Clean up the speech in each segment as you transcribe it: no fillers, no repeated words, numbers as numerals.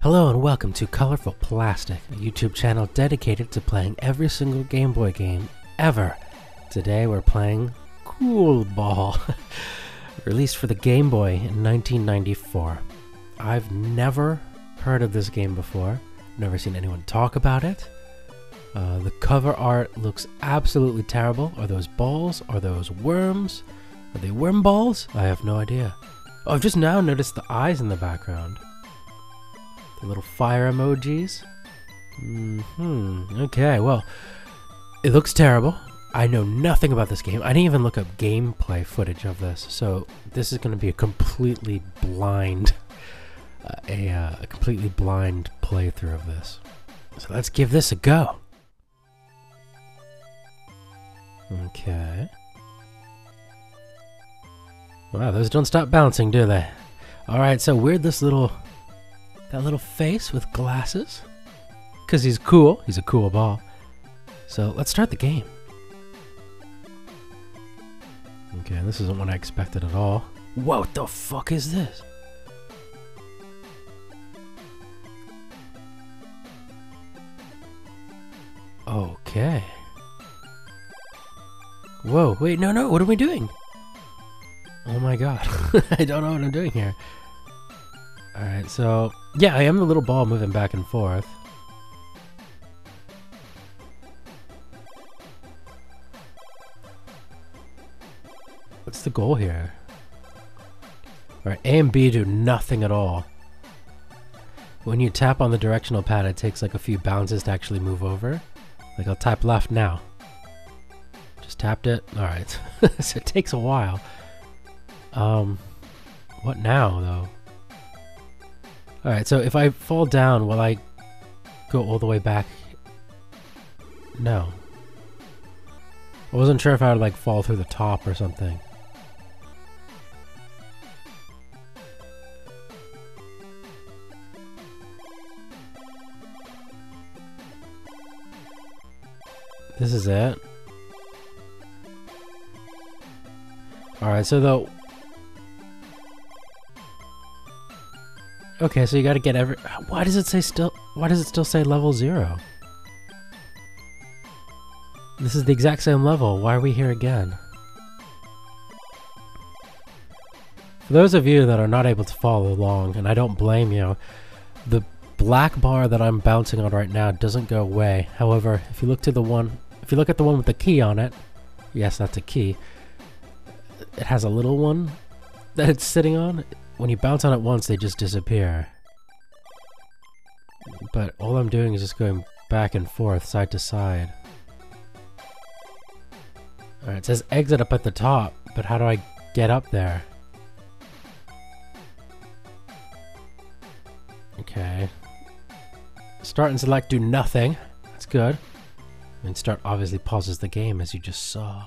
Hello and welcome to Colorful Plastic, a YouTube channel dedicated to playing every single Game Boy game ever. Today we're playing Cool Ball, released for the Game Boy in 1994. I've never heard of this game before, never seen anyone talk about it. The cover art looks absolutely terrible. Are those balls? Are those worms? Are they worm balls? I have no idea. Oh, I've just now noticed the eyes in the background. The little fire emojis. Okay, well, it looks terrible. I know nothing about this game. I didn't even look up gameplay footage of this, so this is going to be a completely blind playthrough of this. So let's give this a go. Okay. Wow, those don't stop bouncing, do they? All right, so where'd this little... that little face with glasses, because he's cool. He's a cool ball. So let's start the game. Okay, this isn't what I expected at all. What the fuck is this? Okay. Whoa, wait, no, what are we doing? Oh my god, I don't know what I'm doing here. Alright, so, yeah, I am the little ball moving back and forth. What's the goal here? Alright, A and B do nothing at all. When you tap on the directional pad, it takes like a few bounces to actually move over. Like, I'll tap left now. Just tapped it. Alright, so it takes a while. What now, though? Alright, so if I fall down, will I go all the way back? No. I wasn't sure if I would, like, fall through the top or something. This is it. Alright, so though... okay, so you gotta get every... why does it say still... why does it still say level 0? This is the exact same level. Why are we here again? For those of you that are not able to follow along, and I don't blame you, the black bar that I'm bouncing on right now doesn't go away. However, if you look to the one... if you look at the one with the key on it... yes, that's a key. It has a little one that it's sitting on. When you bounce on it once, they just disappear. But all I'm doing is just going back and forth, side to side. Alright, it says exit up at the top, but how do I get up there? Okay. Start and select do nothing. That's good. And start obviously pauses the game, as you just saw.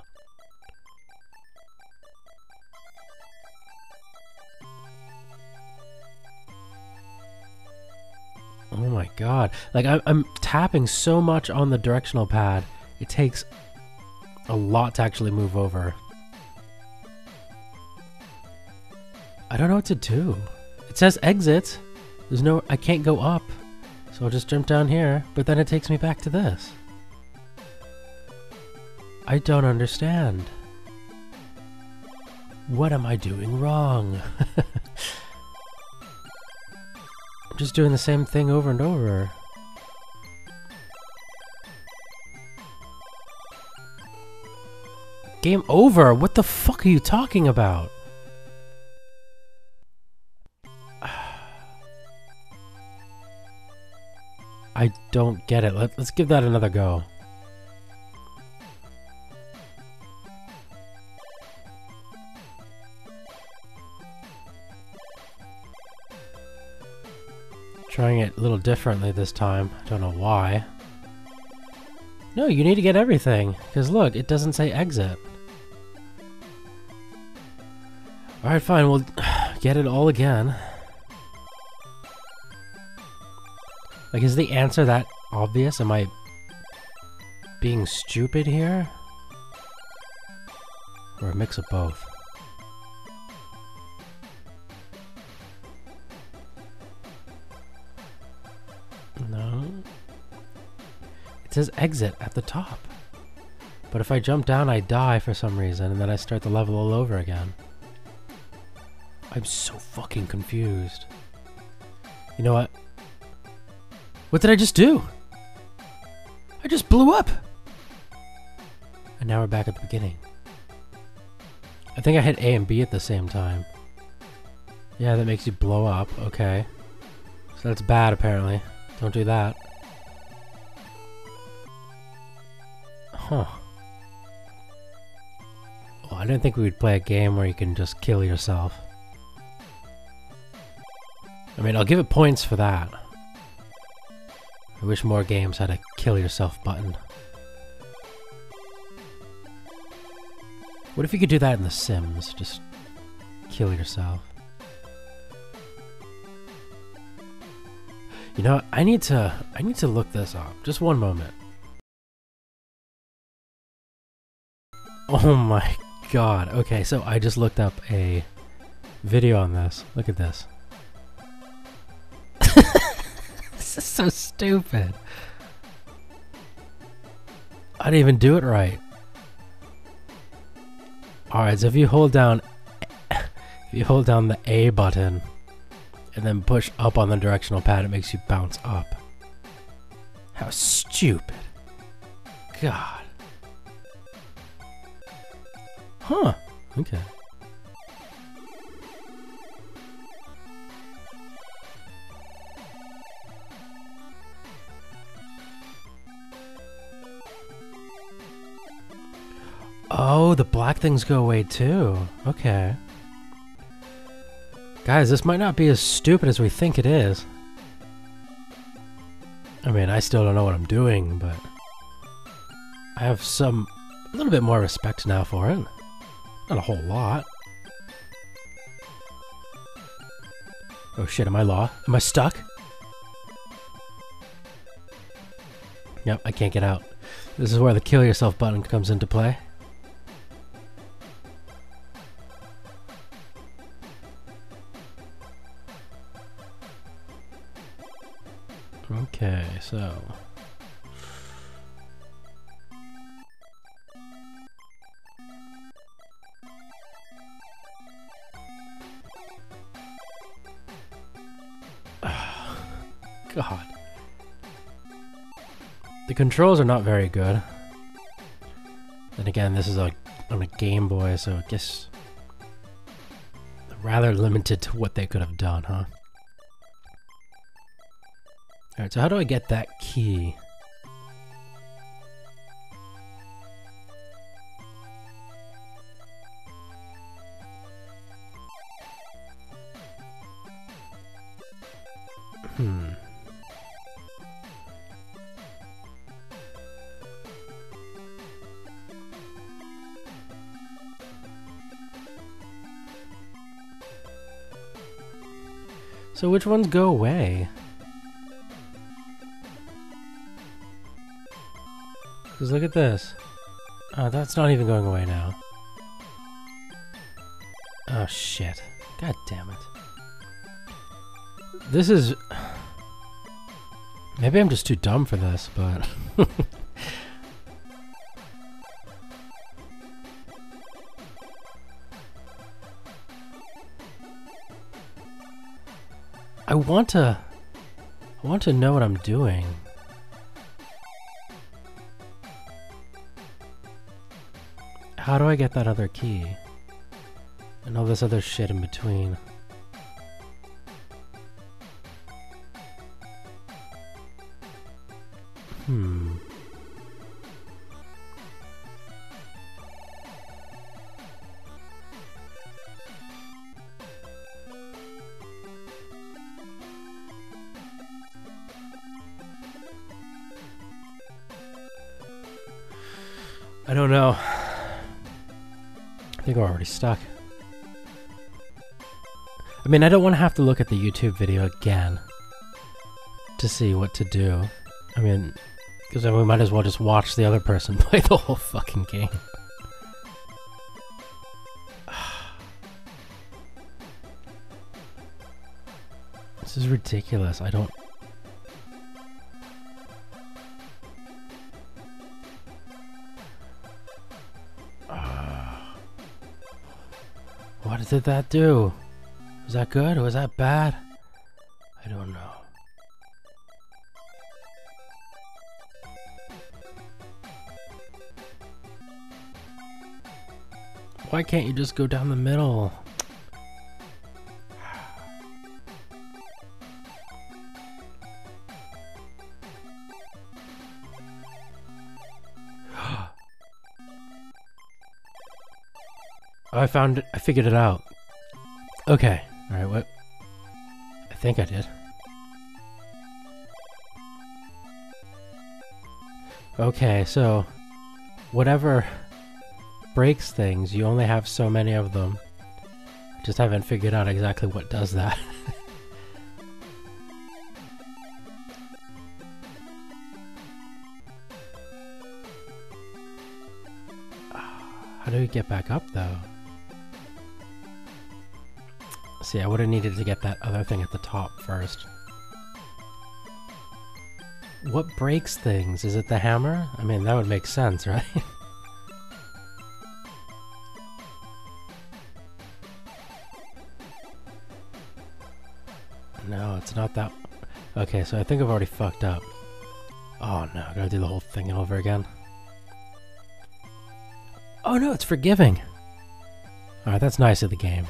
Oh my god, like I'm tapping so much on the directional pad, it takes a lot to actually move over. I don't know what to do. It says exit. There's no... I can't go up, so I'll just jump down here, but then it takes me back to this. I don't understand. What am I doing wrong? Just doing the same thing over and over. Game over? What the fuck are you talking about? I don't get it. Let's give that another go. Trying it a little differently this time. I don't know why. No, you need to get everything, because look, it doesn't say exit. Alright, fine, we'll get it all again. Like, is the answer that obvious? Am I being stupid here? Or a mix of both? No. It says exit at the top. But if I jump down, I die for some reason, and then I start the level all over again. I'm so fucking confused. You know what? What did I just do? I just blew up! And now we're back at the beginning. I think I hit A and B at the same time. Yeah, that makes you blow up. Okay. So that's bad, apparently. Don't do that. Huh. Well, I didn't think we would play a game where you can just kill yourself. I mean, I'll give it points for that. I wish more games had a kill yourself button. What if you could do that in The Sims? Just kill yourself. You know, I need to look this up. Just one moment. Oh my god. Okay, so I just looked up a video on this. Look at this. This is so stupid. I didn't even do it right. Alright, so if you hold down the A button and then push up on the directional pad, it makes you bounce up. How stupid. God. Huh. Okay. Oh, the black things go away too. Okay. Guys, this might not be as stupid as we think it is. I mean, I still don't know what I'm doing, but I have a little bit more respect now for it. Not a whole lot. Oh shit, am I stuck? Yep, I can't get out. This is where the kill yourself button comes into play. Okay, so... God. The controls are not very good. And again, this is on a Game Boy, so I guess... rather limited to what they could have done, huh? Alright, so how do I get that key? So which ones go away? Because look at this. Oh, that's not even going away now. Oh shit. God damn it. This is... Maybe I'm just too dumb for this, but... I want to know what I'm doing. How do I get that other key? And all this other shit in between. I don't know. I think we're already stuck. I mean, I don't want to have to look at the YouTube video again to see what to do. I mean, because we might as well just watch the other person play the whole fucking game. This is ridiculous. did that do? Was that good or was that bad? I don't know. Why can't you just go down the middle? I found it. I figured it out. Okay. Alright, what? I think I did. Okay, so whatever breaks things, you only have so many of them. I just haven't figured out exactly what does that. How do we get back up though? See, I would have needed to get that other thing at the top first. What breaks things? Is it the hammer? I mean, that would make sense, right? No, it's not that. Okay, so I think I've already fucked up. Oh no, I gotta do the whole thing over again. Oh no, it's forgiving! Alright, that's nice of the game.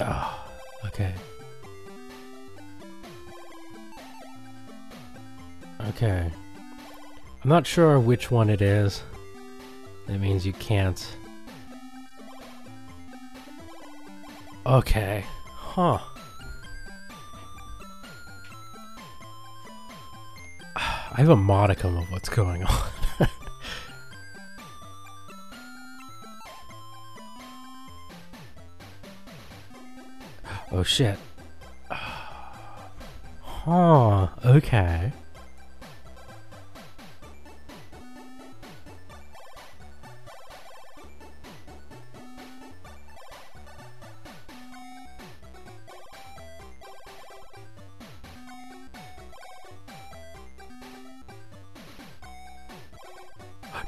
Oh, okay. Okay. I'm not sure which one it is. That means you can't. Okay. Huh. I have a modicum of what's going on. Oh shit. Huh, okay.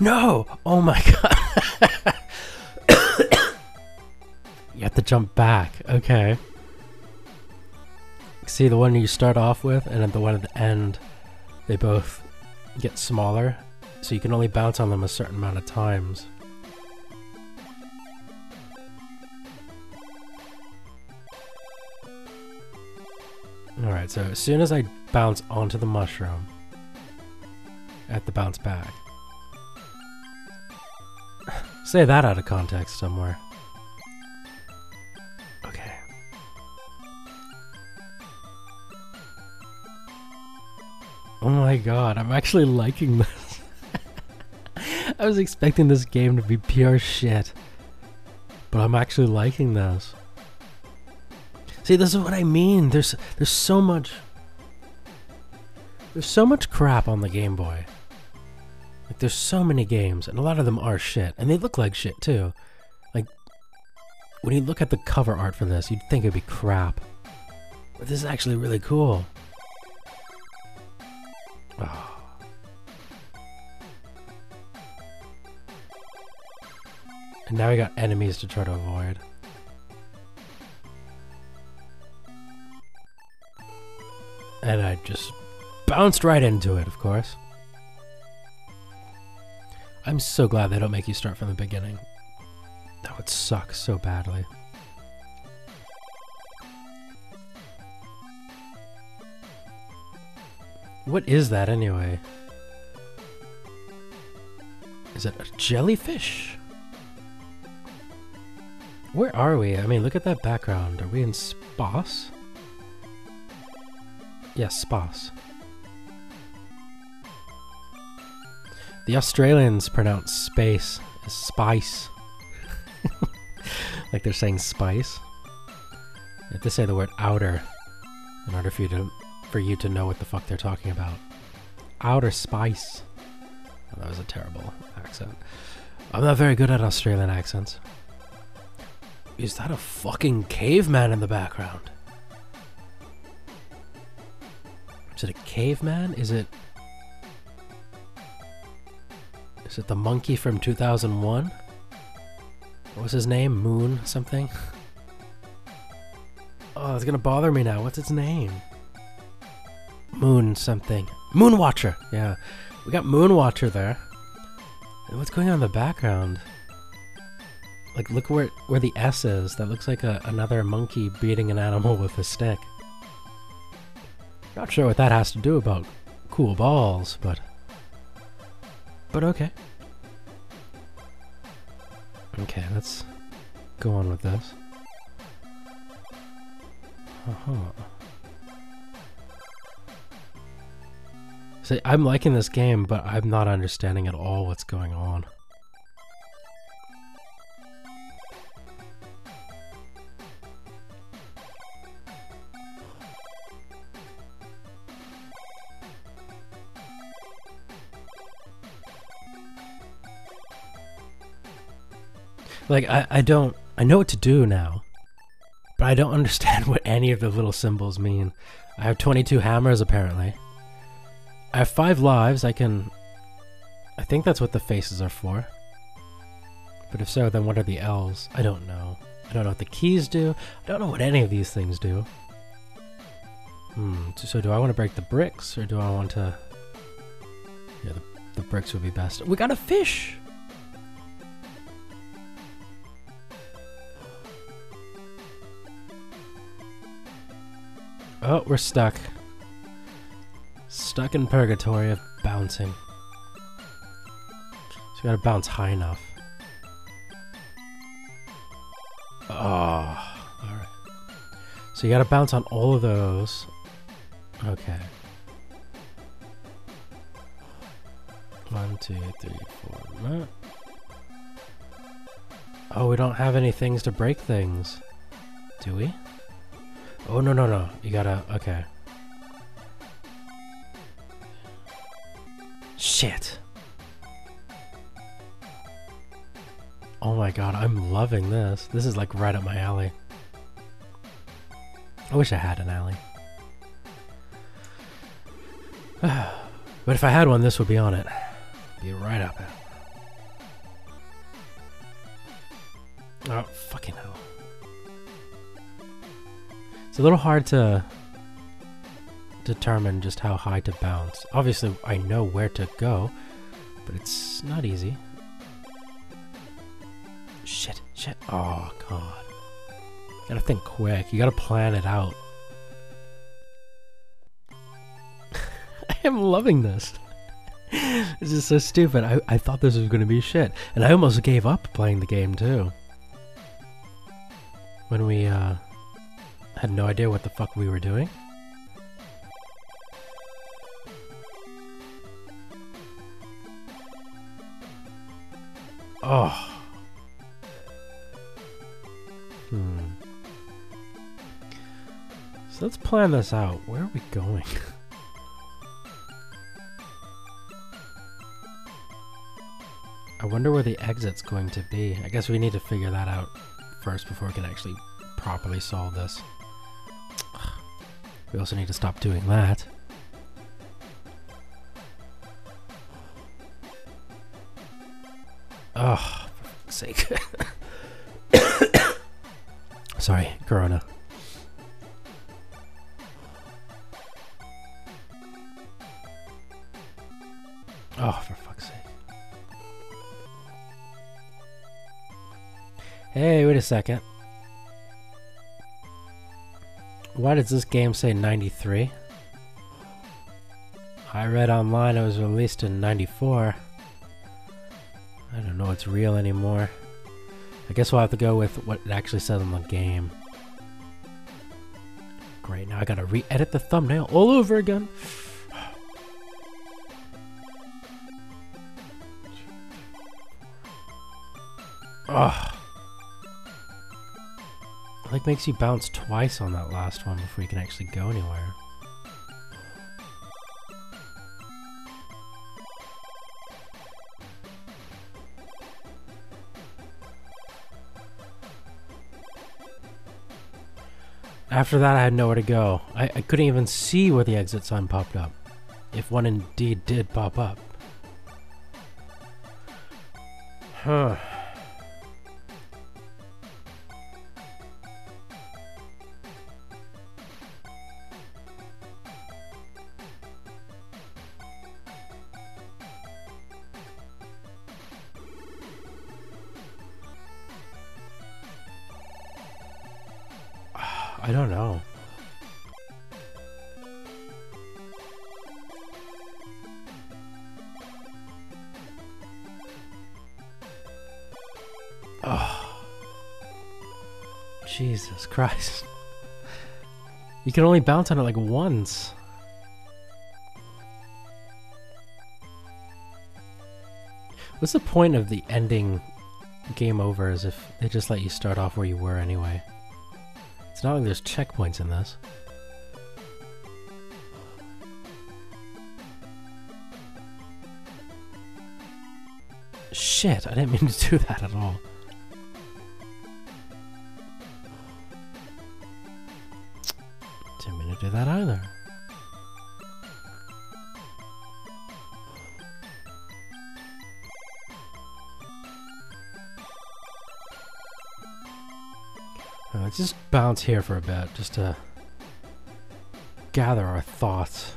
No! Oh my god. You have to jump back. Okay. See, the one you start off with and then the one at the end, they both get smaller, so you can only bounce on them a certain amount of times. Alright, so as soon as I bounce onto the mushroom, I have to bounce back. Say that out of context somewhere. Okay. Oh my god, I'm actually liking this. I was expecting this game to be pure shit, but I'm actually liking this. See, this is what I mean. There's so much. There's so much crap on the Game Boy. Like, there's so many games, and a lot of them are shit, and they look like shit too. Like, when you look at the cover art for this, you'd think it'd be crap. But this is actually really cool. Oh. And now we got enemies to try to avoid. And I just bounced right into it, of course. I'm so glad they don't make you start from the beginning. That would suck so badly. What is that anyway? Is it a jellyfish? Where are we? I mean, look at that background. Are we in Spas? Yes, Spas. The Australians pronounce space as spice. Like they're saying spice. They have to say the word outer in order for you to know what the fuck they're talking about. Outer spice. Oh, that was a terrible accent. I'm not very good at Australian accents. Is that a fucking caveman in the background? Is it a caveman? Is it Is it the monkey from 2001? What was his name? Moon something? Oh, it's gonna bother me now. What's its name? Moon something. Moonwatcher! Yeah. We got Moonwatcher there. And what's going on in the background? Like, look where the S is. That looks like another monkey beating an animal with a stick. Not sure what that has to do about cool balls, but okay. Okay, let's go on with this. See, I'm liking this game, but I'm not understanding at all what's going on. Like, I know what to do now, but I don't understand what any of the little symbols mean. I have 22 hammers, apparently. I have 5 lives, I think that's what the faces are for. But if so, then what are the L's? I don't know. I don't know what the keys do. I don't know what any of these things do. So do I want to break the bricks, or do I want to... Yeah, the bricks would be best. We got a fish! Oh, we're stuck. Stuck in purgatory of bouncing. So we gotta bounce high enough. Oh, alright. So you gotta bounce on all of those. Okay. 1, 2, 3, 4, no. Oh, we don't have any things to break things. Do we? Oh, no, no, no. You gotta... Okay. Shit. Oh my god, I'm loving this. This is like right up my alley. I wish I had an alley. But if I had one, this would be on it. Be right up it. Oh, fucking hell. It's a little hard to determine just how high to bounce. Obviously, I know where to go, but it's not easy. Shit, shit. Oh, God. You gotta think quick. You gotta plan it out. I am loving this. This is so stupid. I thought this was gonna be shit. And I almost gave up playing the game, too. When we, had no idea what the fuck we were doing. Oh. So let's plan this out. Where are we going? I wonder where the exit's going to be. I guess we need to figure that out first before we can actually properly solve this. We also need to stop doing that. Oh, for fuck's sake. Sorry, Corona. Oh, for fuck's sake. Hey, wait a second. Why does this game say 93? I read online it was released in 94. I don't know what's real anymore. I guess we'll have to go with what it actually says on the game. Great, now I gotta re-edit the thumbnail all over again. Ugh. Like, makes you bounce twice on that last one before you can actually go anywhere. After that, I had nowhere to go. I couldn't even see where the exit sign popped up, if one indeed did pop up. Huh. I don't know. Oh, Jesus Christ. You can only bounce on it like once. What's the point of the ending game over as if they just let you start off where you were anyway? It's not like there's checkpoints in this. Shit, I didn't mean to do that at all. Didn't mean to do that either. Let's just bounce here for a bit, just to gather our thoughts.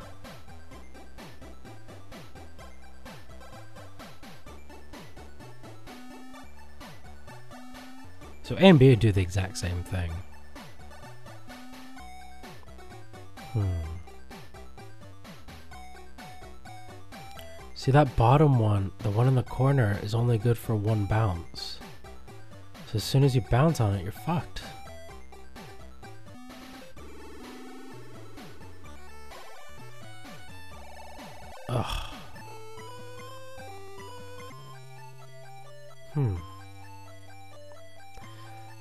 So A and B do the exact same thing. See, that bottom one, the one in the corner, is only good for one bounce. So as soon as you bounce on it, you're fucked. Ugh.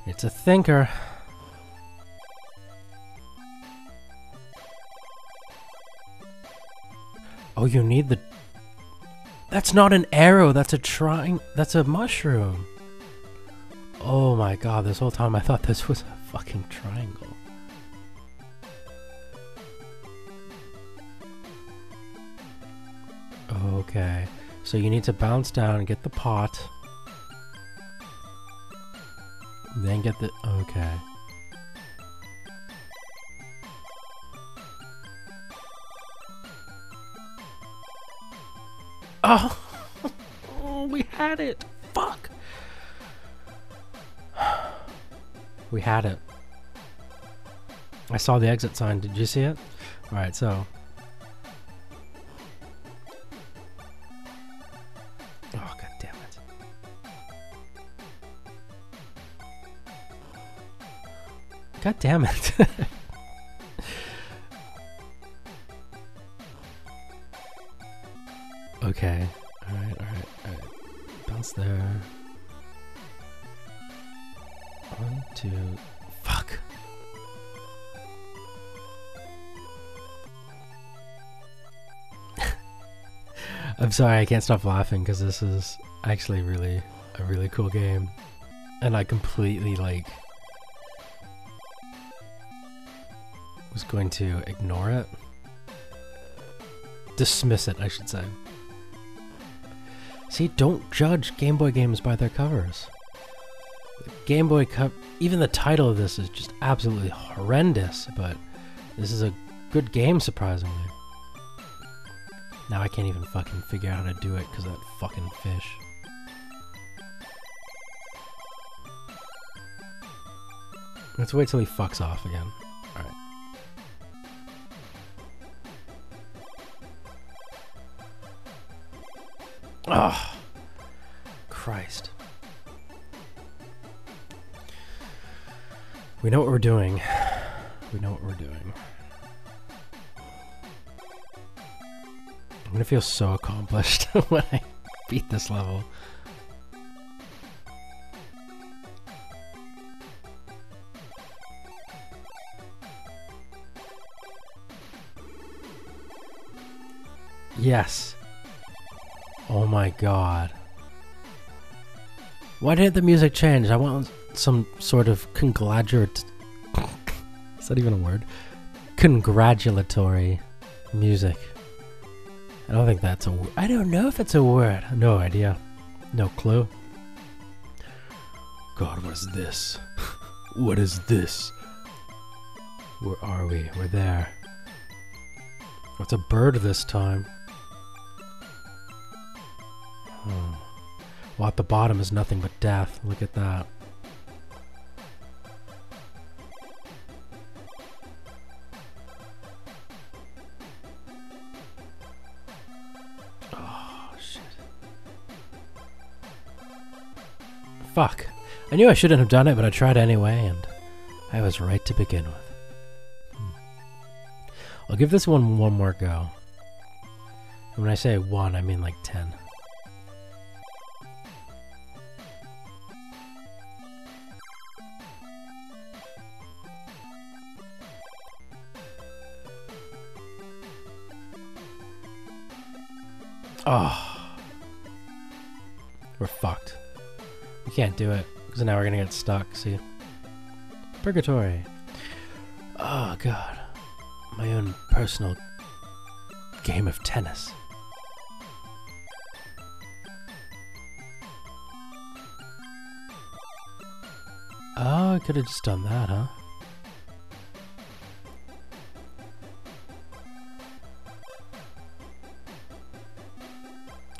It's a thinker. Oh, you need the... That's not an arrow, that's a that's a mushroom. Oh my god, this whole time I thought this was a fucking triangle. Okay, so you need to bounce down and get the pot. Then get the... okay. Oh! Oh, we had it! Fuck! We had it. I saw the exit sign, did you see it? Alright, so... God damn it. Okay. Alright, alright, alright. Bounce there. One, two... Fuck! I'm sorry, I can't stop laughing because this is actually really... a really cool game. And I completely, like... was going to ignore it. Dismiss it, I should say. See, don't judge Game Boy games by their covers. The Game Boy cover... even the title of this is just absolutely horrendous, but this is a good game, surprisingly. Now I can't even fucking figure out how to do it because of that fucking fish. Let's wait till he fucks off again. Alright. Oh, Christ. We know what we're doing. We know what we're doing. I'm gonna feel so accomplished when I beat this level. Yes. Oh my god. Why didn't the music change? I want some sort of congratulatory... Is that even a word? Congratulatory music. I don't think that's a word. I don't know if it's a word. No idea. No clue. god, what is this? What is this? Where are we? We're there. What's a bird this time? Oh. Well, at the bottom is nothing but death. Look at that. Oh, shit. Fuck. I knew I shouldn't have done it, but I tried anyway, and I was right to begin with. I'll give this one more go. And when I say one, I mean like 10. Oh. We're fucked. We can't do it, because now we're gonna get stuck, see? Purgatory. Oh god. My own personal game of tennis. Oh, I could have just done that, huh?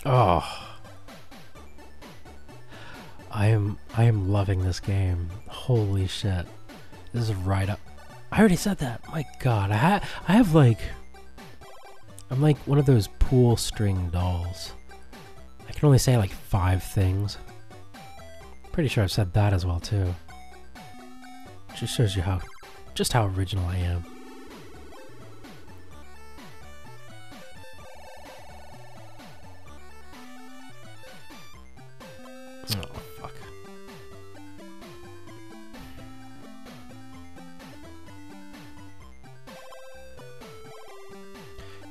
Oh. I am loving this game. Holy shit. This is right up. I already said that. My god, I have like... I'm like one of those pool string dolls. I can only say like 5 things. Pretty sure I've said that as well too. Just shows you how original I am.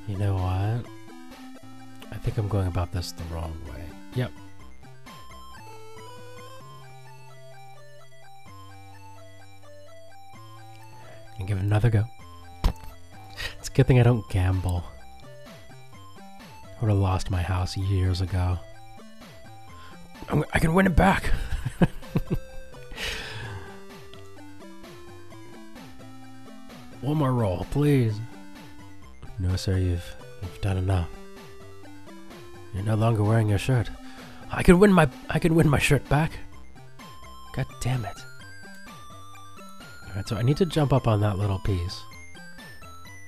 You know what? I think I'm going about this the wrong way. Yep. And give it another go. It's a good thing I don't gamble. I would have lost my house years ago. I can win it back. One more roll, please. No, sir, you've done enough. You're no longer wearing your shirt. I can win my shirt back. God damn it. Alright, so I need to jump up on that little piece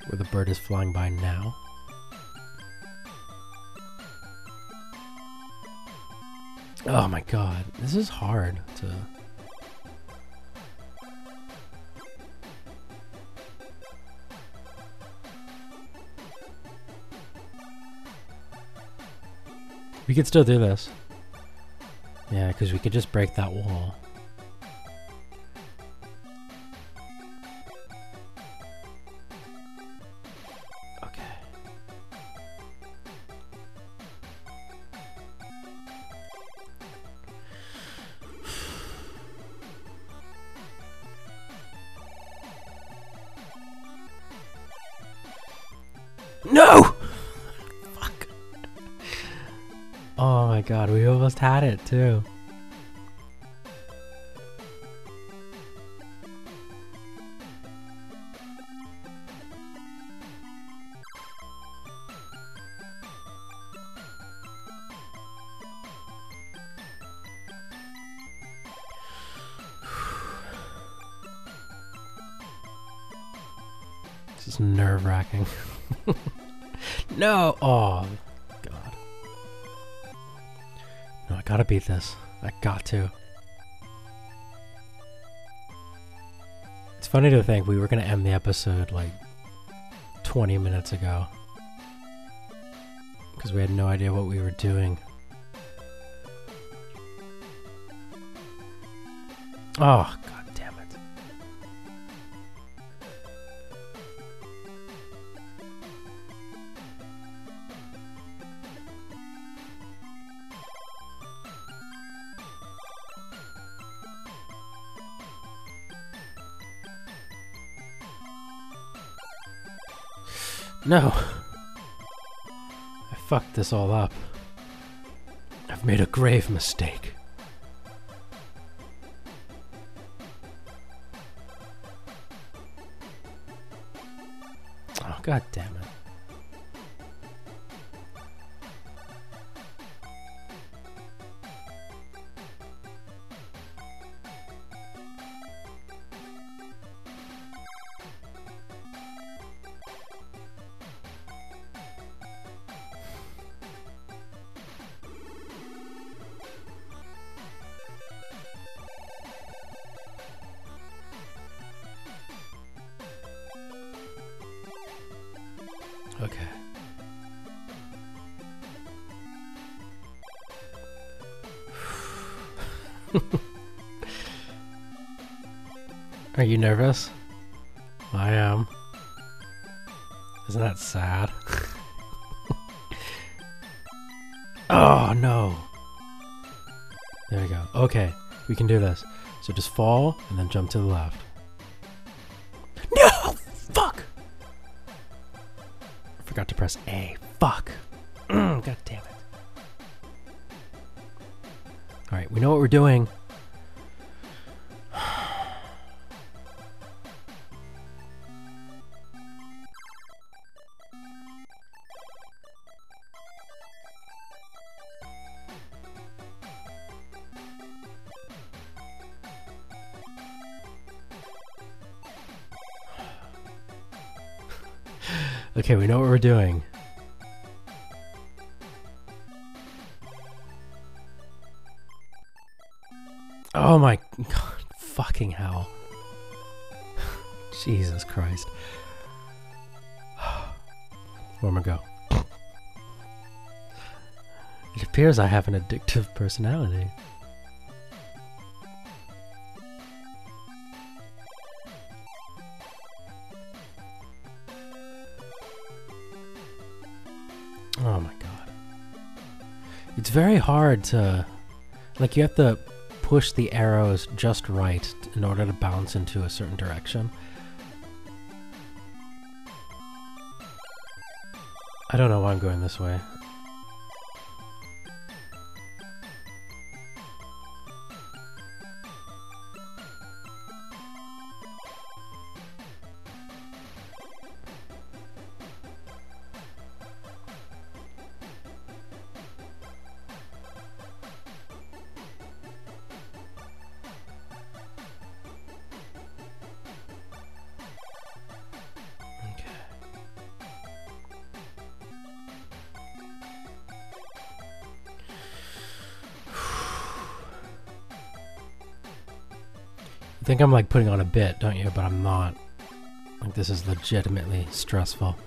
where the bird is flying by now. Oh my god, this is hard to... We could still do this. Yeah, because we could just break that wall. Okay. No! Oh my god, we almost had it too. This is nerve-wracking. No! Oh. Gotta beat this. I got to. It's funny to think we were gonna end the episode like 20 minutes ago. Because we had no idea what we were doing. Oh, god damn it. No! I fucked this all up. I've made a grave mistake. God damn it. Okay. Are you nervous? I am. Isn't that sad? Oh no! There we go. Okay, we can do this. So just fall and then jump to the left. Forgot to press A. Fuck. God damn it. Alright, we know what we're doing. Okay, we know what we're doing. Oh my god, fucking hell. Jesus Christ. Where am I going? It appears I have an addictive personality. Oh my god. It's very hard to... Like, you have to push the arrows just right in order to bounce into a certain direction. I don't know why I'm going this way. I think I'm like putting on a bit, don't you? But I'm not. Like, this is legitimately stressful.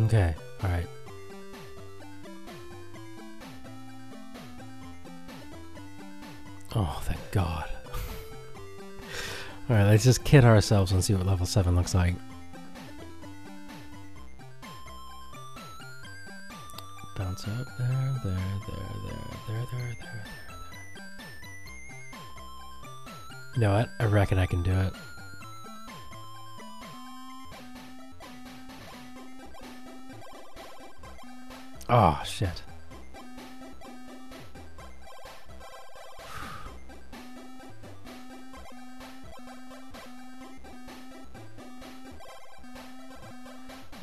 Okay, alright. Oh, thank God. Alright, let's just kid ourselves and see what level 7 looks like. Bounce up, there. You know what? I reckon I can do it. Oh, shit.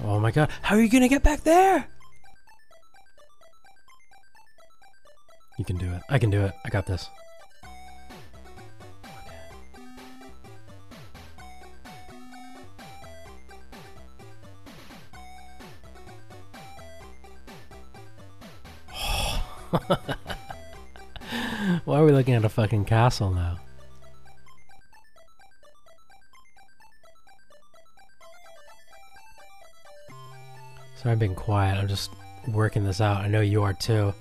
Oh my god, how are you gonna get back there? You can do it. I can do it. I got this. Okay. Why are we looking at a fucking castle now? Sorry I'm being quiet. I'm just working this out. I know you are too.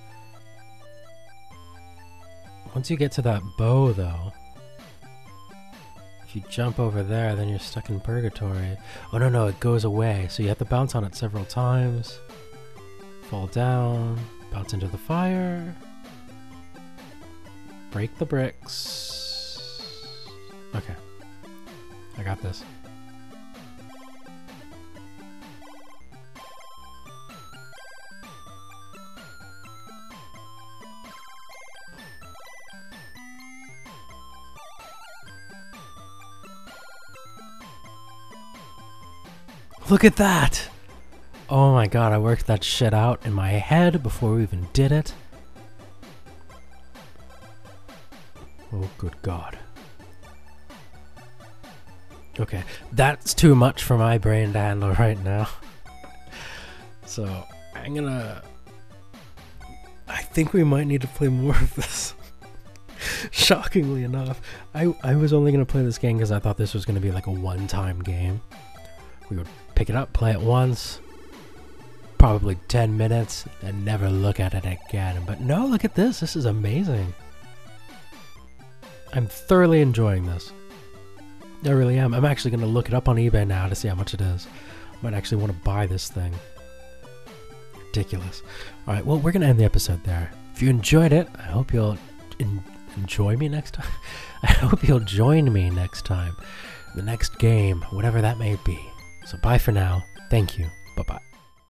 Once you get to that bow, though, if you jump over there, then you're stuck in purgatory. Oh no, no, it goes away, so you have to bounce on it several times, fall down, bounce into the fire, break the bricks. Okay, I got this. Look at that! Oh my god, I worked that shit out in my head before we even did it. Oh good god. Okay, that's too much for my brain to handle right now. So, I'm gonna... I think we might need to play more of this. Shockingly enough, I was only gonna play this game because I thought this was gonna be like a one-time game. We would pick it up, play it once, probably 10 minutes, and never look at it again. But no, look at this. This is amazing. I'm thoroughly enjoying this. I really am. I'm actually going to look it up on eBay now to see how much it is. Might actually want to buy this thing. Ridiculous. All right, well, we're going to end the episode there. If you enjoyed it, I hope you'll enjoy me next time. I hope you'll join me next time. The next game, whatever that may be. So bye for now. Thank you. Bye-bye.